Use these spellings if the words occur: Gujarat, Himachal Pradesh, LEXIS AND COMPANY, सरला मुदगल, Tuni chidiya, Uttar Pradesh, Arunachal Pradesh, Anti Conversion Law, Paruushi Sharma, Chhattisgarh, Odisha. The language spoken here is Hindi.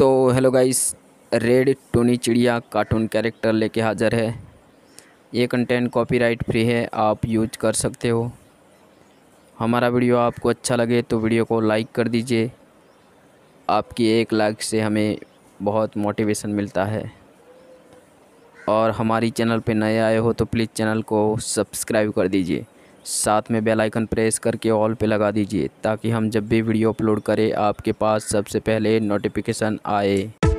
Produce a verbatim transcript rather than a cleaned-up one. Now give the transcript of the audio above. तो हेलो गाइस, रेड टूनी चिड़िया कार्टून कैरेक्टर लेके हाज़र है। ये कंटेंट कॉपीराइट फ्री है, आप यूज कर सकते हो। हमारा वीडियो आपको अच्छा लगे तो वीडियो को लाइक कर दीजिए। आपकी एक लाइक से हमें बहुत मोटिवेशन मिलता है। और हमारी चैनल पे नए आए हो तो प्लीज़ चैनल को सब्सक्राइब कर दीजिए, साथ में बेल आइकन प्रेस करके ऑल पे लगा दीजिए ताकि हम जब भी वीडियो अपलोड करें आपके पास सबसे पहले नोटिफिकेशन आए।